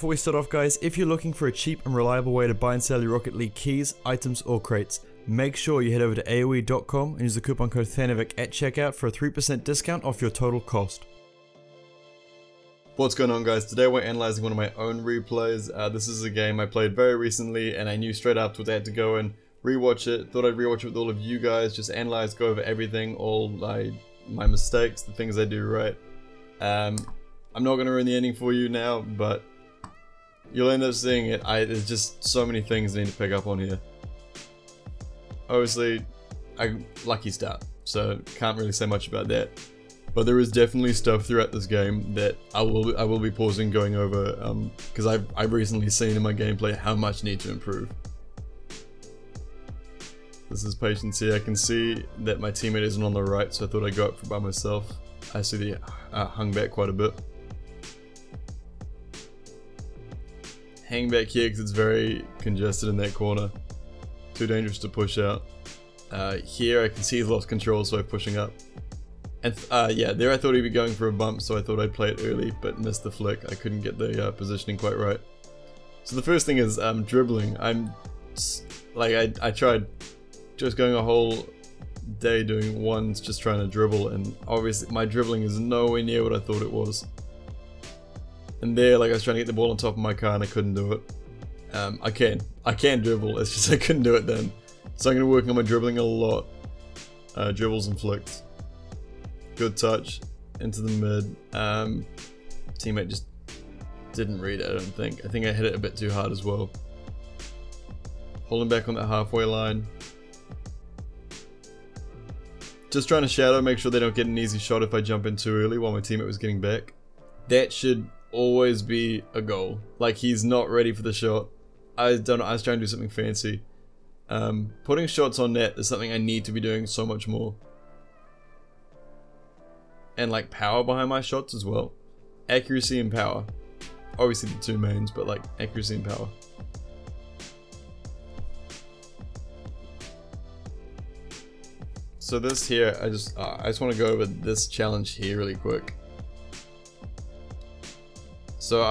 before we start off guys, if you're looking for a cheap and reliable way to buy and sell your Rocket League keys, items or crates, make sure you head over to aoe.com and use the coupon code Thanovic at checkout for a 3% discount off your total cost. What's going on guys, today we're analysing one of my own replays. This is a game I played very recently and I knew straight afterwards I had to go and rewatch it. Thought I'd rewatch it with all of you guys, just analyse, go over everything, all my mistakes, the things I do right. I'm not going to ruin the ending for you now, but you'll end up seeing it. There's just so many things I need to pick up on here. Obviously, lucky start, so can't really say much about that. But there is definitely stuff throughout this game that I will be pausing, going over, because I've recently seen in my gameplay how much I need to improve. This is patience here. I can see that my teammate isn't on the right, so I thought I'd go up by myself. I see that I hung back quite a bit. Hang back here because it's very congested in that corner. Too dangerous to push out. Here I can see he's lost control, so I'm pushing up. And yeah, there I thought he'd be going for a bump, so I thought I'd play it early, but missed the flick. I couldn't get the positioning quite right. So the first thing is dribbling. I tried just going a whole day doing ones, just trying to dribble, and obviously my dribbling is nowhere near what I thought it was. And there, I was trying to get the ball on top of my car and I couldn't do it. I can dribble, it's just I couldn't do it then. So I'm going to be working on my dribbling a lot. Dribbles and flicks. Good touch into the mid. Teammate just didn't read it, I don't think. I think I hit it a bit too hard as well. Holding back on that halfway line. Just trying to shadow, make sure they don't get an easy shot if I jump in too early while my teammate was getting back. That should always be a goal. He's not ready for the shot. I don't know, I was trying to do something fancy. Putting shots on net is something I need to be doing so much more. And power behind my shots as well. Accuracy and power. Obviously the two mains, but accuracy and power. So this here, I just want to go over this challenge here really quick. So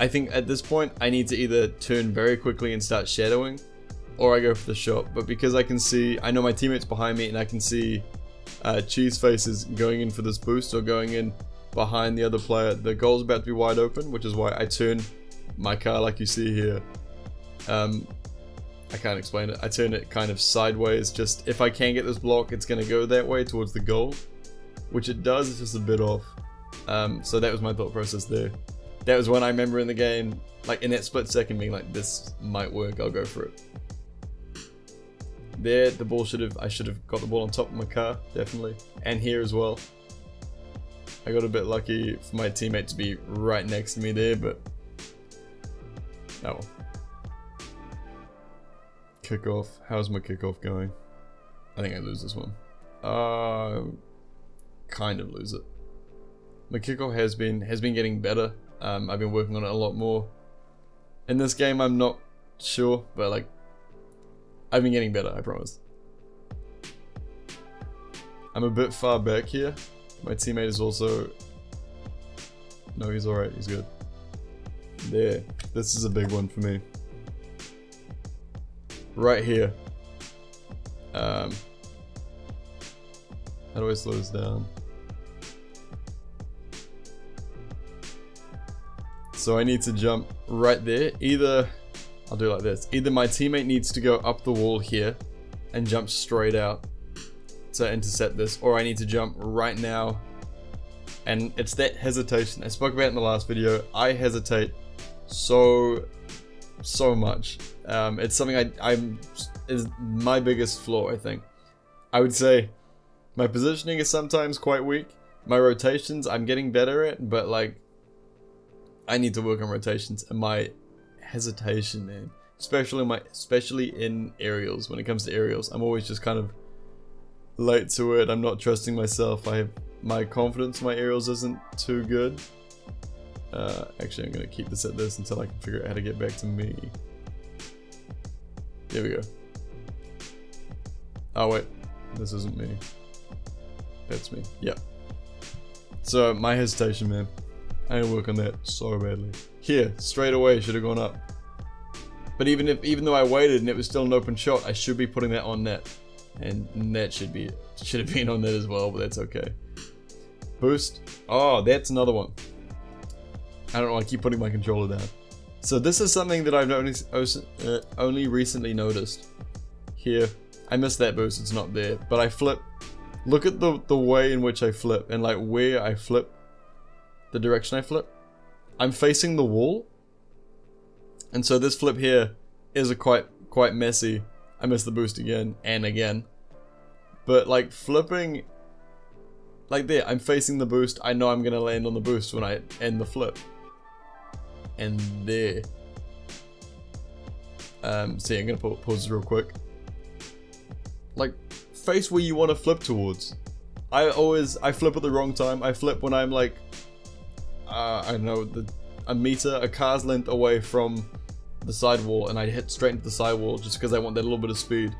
I think at this point I need to either turn very quickly and start shadowing, or I go for the shot. But because I know my teammate's behind me, and I can see cheese faces going in for this boost or going in behind the other player. The goal's about to be wide open, which is why I turn my car like you see here. I can't explain it. I turn it kind of sideways. Just if I can get this block, it's going to go that way towards the goal, which it does. It's just a bit off. So that was my thought process there. That was when I remember in the game, in that split second, being like, this might work. I'll go for it. There, the ball I should have got the ball on top of my car, definitely. And here as well. I got a bit lucky for my teammate to be right next to me there, but oh well. Kickoff. How's my kickoff going? I think I lose this one. Kind of lose it. My kickoff has been getting better. I've been working on it a lot more. In this game, I'm not sure, but I've been getting better. I promise. I'm a bit far back here. My teammate is also. No, he's all right. He's good. There. This is a big one for me. Right here. How do I slow this down? So I need to jump right there. Either I'll do like this. Either my teammate needs to go up the wall here and jump straight out to intercept this, or I need to jump right now. And it's that hesitation I spoke about in the last video. I hesitate so much. It's something is my biggest flaw, I think. I would say my positioning is sometimes quite weak. My rotations I'm getting better at, but I need to work on rotations and my hesitation, man. Especially in aerials. When it comes to aerials, I'm always just kind of late to it. I'm not trusting myself. I have my confidence, my aerials isn't too good. Actually, I'm going to keep this at this until I can figure out how to get back to me. There we go. Oh wait, this isn't me. That's me. Yep. So my hesitation, man. I need to work on that so badly. Here, straight away, should have gone up. But even though I waited and it was still an open shot, I should be putting that on net. And that should be it. Should have been on net as well, but that's okay. Boost. Oh, that's another one. I don't know, I keep putting my controller down. So this is something that I've only recently noticed. Here, I missed that boost, it's not there, but I flip. Look at the way in which I flip and like where I flip, the direction I flip. I'm facing the wall, and so this flip here is a quite messy. I missed the boost again and again, but like flipping, like there, I'm facing the boost. I know I'm gonna land on the boost when I end the flip. And there. See, I'm gonna pause this real quick. Like, face where you want to flip towards. I flip at the wrong time. I flip when I'm like, I don't know, a car's length away from the sidewall, and I hit straight into the sidewall just because I want that little bit of speed.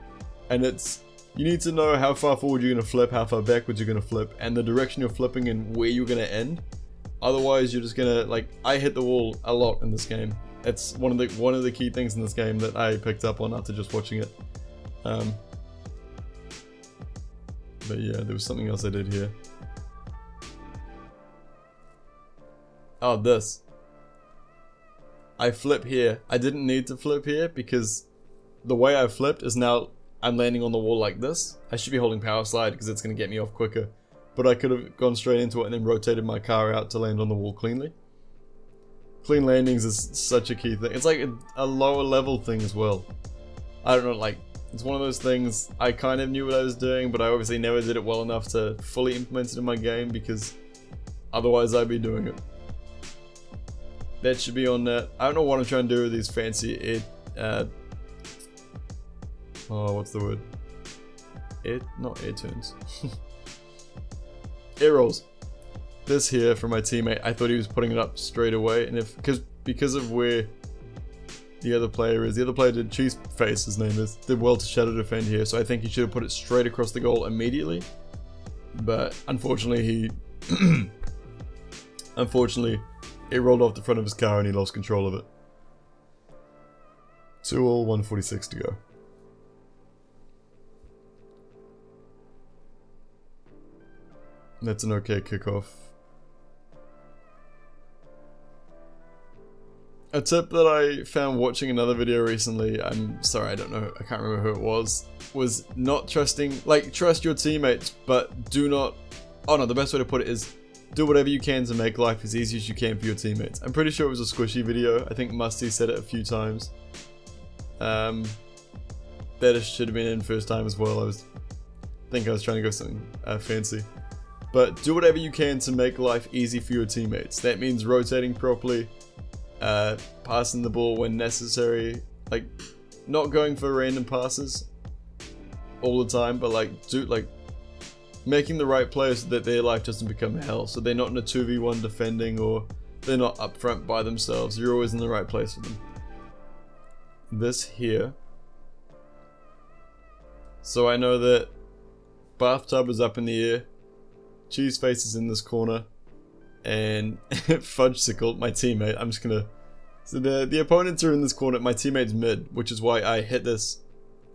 And it's, you need to know how far forward you're gonna flip, how far backwards you're gonna flip, and the direction you're flipping and where you're gonna end. Otherwise, you're just gonna, like, I hit the wall a lot in this game. It's one of the key things in this game that I picked up on after just watching it. But yeah, there was something else I did here. Oh, this. I flip here. I didn't need to flip here because the way I flipped is now I'm landing on the wall like this. I should be holding power slide because it's gonna get me off quicker. But I could have gone straight into it and then rotated my car out to land on the wall cleanly. Clean landings is such a key thing. It's like a lower level thing as well. I don't know, like, it's one of those things I kind of knew what I was doing, but I obviously never did it well enough to fully implement it in my game because otherwise I'd be doing it. That should be on that. I don't know what I'm trying to do with these fancy what's the word? Not air turns. Air rolls. This here from my teammate, I thought he was putting it up straight away, and because of where the other player is, the other player did cheese face, his name is, did well to shadow defend here, so I think he should have put it straight across the goal immediately. But unfortunately he it rolled off the front of his car and he lost control of it. 2-all, 1:46 to go. That's an okay kickoff. A tip that I found watching another video recently, I'm sorry, I don't know, I can't remember who it was not trusting, like, trust your teammates, but do not, oh no, the best way to put it is, do whatever you can to make life as easy as you can for your teammates. I'm pretty sure it was a Squishy video, I think Musty said it a few times. That should have been in first time as well, I think I was trying to go something fancy. But do whatever you can to make life easy for your teammates. That means rotating properly, passing the ball when necessary, like not going for random passes all the time, but like making the right plays so that their life doesn't become hell. So they're not in a 2v1 defending, or they're not up front by themselves. You're always in the right place for them. This here. So I know that bathtub is up in the air. Cheese face is in this corner, and Fudgesicle, my teammate, I'm just gonna, so the opponents are in this corner, my teammate's mid, which is why I hit this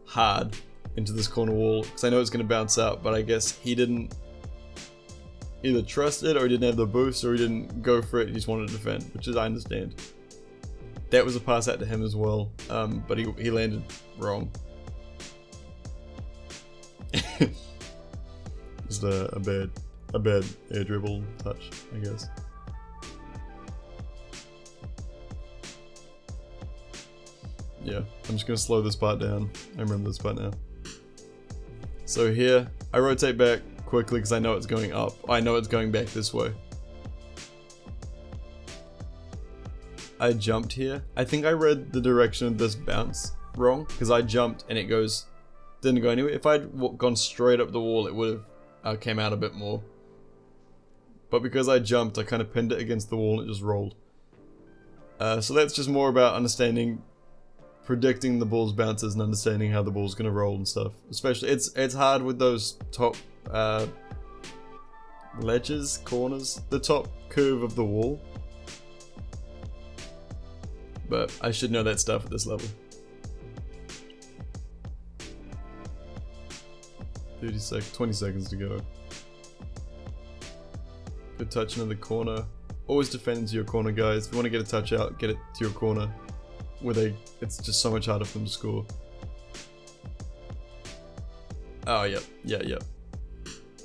hard into this corner wall, because I know it's gonna bounce out, but I guess he didn't either trust it, or he didn't have the boost, or he didn't go for it, he just wanted to defend, which is, I understand. That was a pass out to him as well, but he landed wrong. Just a bad air dribble touch, I guess. Yeah, I'm just gonna slow this part down. I remember this part now. So here, I rotate back quickly because I know it's going up. I know it's going back this way. I jumped here. I think I read the direction of this bounce wrong because I jumped and it goes, didn't go anywhere. If I'd gone straight up the wall, it would have came out a bit more. But because I jumped, I kind of pinned it against the wall and it just rolled. So that's just more about understanding, predicting the ball's bounces and understanding how the ball's gonna roll and stuff. Especially, it's hard with those top ledges, corners, the top curve of the wall. but I should know that stuff at this level. 20 seconds to go. Good touch into the corner. Always defend into your corner, guys. If you want to get a touch out, get it to your corner. It's just so much harder for them to score. Oh, yep.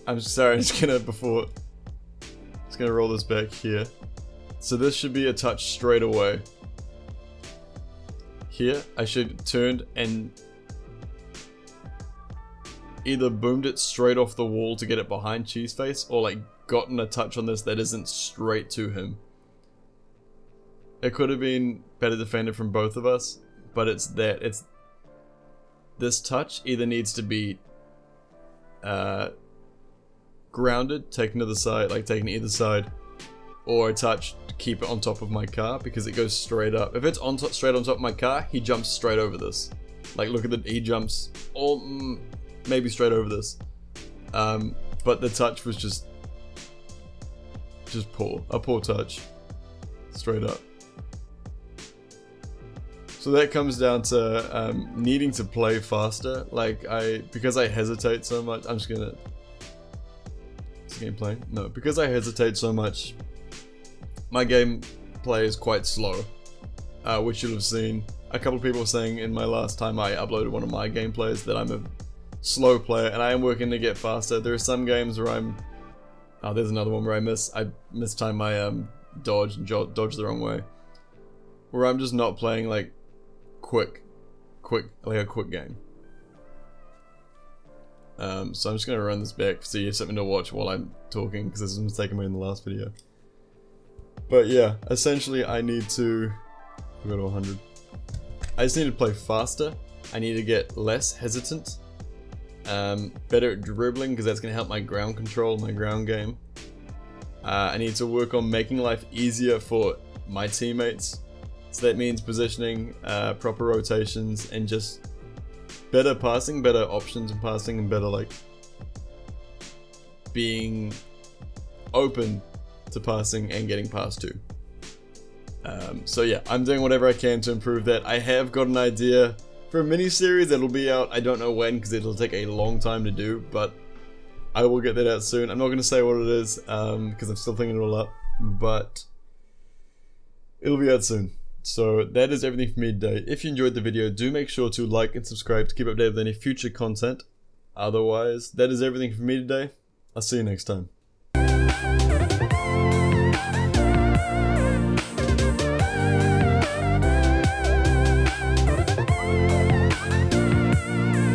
I'm sorry, I'm just gonna roll this back here. So this should be a touch straight away. Here, I should turn and either boomed it straight off the wall to get it behind Cheeseface, or like gotten a touch on this that isn't straight to him. It could have been better defended from both of us, but this touch either needs to be grounded, taken to the side, like taken to either side, or a touch to keep it on top of my car because it goes straight up. If it's on top, straight on top of my car, he jumps straight over this. Like look at the, he jumps all. Maybe straight over this, but the touch was just poor, a poor touch, straight up. So that comes down to needing to play faster. Like because I hesitate so much, I'm just gonna. Is the game playing? No, because I hesitate so much, my game play is quite slow, which you'll have seen. A couple of people saying in my last time I uploaded one of my gameplays that I'm a slow player, and I am working to get faster. There are some games where I'm there's another one where I mistime my dodge and dodge the wrong way, where I'm just not playing like a quick game. So I'm just gonna run this back so you have something to watch while I'm talking, because this is a mistake I made in the last video. But yeah, essentially I need to go to 100. I just need to play faster. I need to get less hesitant. Better at dribbling, because that's going to help my ground control, my ground game. I need to work on making life easier for my teammates. So that means positioning, proper rotations, and just better passing, better options and passing, and better like being open to passing and getting passed to. So yeah, I'm doing whatever I can to improve that. I have got an idea for a mini-series that'll be out. I don't know when, because it'll take a long time to do, but I will get that out soon. I'm not going to say what it is, because I'm still thinking it all up, but it'll be out soon. So that is everything for me today. If you enjoyed the video, do make sure to like and subscribe to keep updated with any future content. Otherwise, that is everything for me today. I'll see you next time.